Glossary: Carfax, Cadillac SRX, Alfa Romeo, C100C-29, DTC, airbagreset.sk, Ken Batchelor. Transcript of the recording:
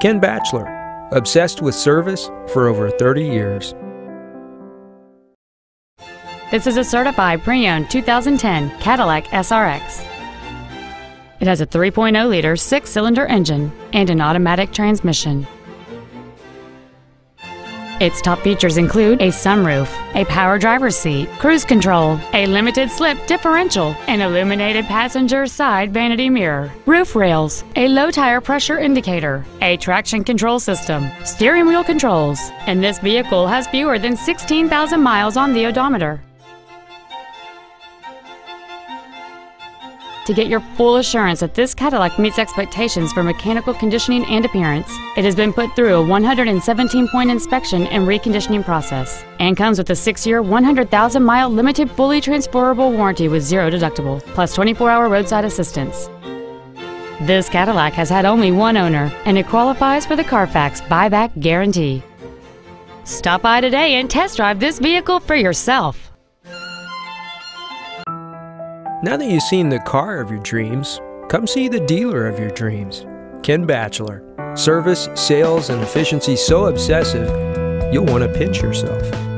Ken Batchelor, obsessed with service for over 30 years. This is a certified pre-owned 2010 Cadillac SRX. It has a 3.0-liter six-cylinder engine and an automatic transmission. Its top features include a sunroof, a power driver's seat, cruise control, a limited-slip differential, an illuminated passenger side vanity mirror, roof rails, a low-tire pressure indicator, a traction control system, steering wheel controls, and this vehicle has fewer than 16,000 miles on the odometer. To get your full assurance that this Cadillac meets expectations for mechanical conditioning and appearance, it has been put through a 117-point inspection and reconditioning process and comes with a 6-year, 100,000-mile limited fully transferable warranty with zero deductible, plus 24-hour roadside assistance. This Cadillac has had only one owner, and it qualifies for the Carfax buyback guarantee. Stop by today and test drive this vehicle for yourself. Now that you've seen the car of your dreams, come see the dealer of your dreams, Ken Batchelor. Service, sales, and efficiency so obsessive, you'll want to pinch yourself.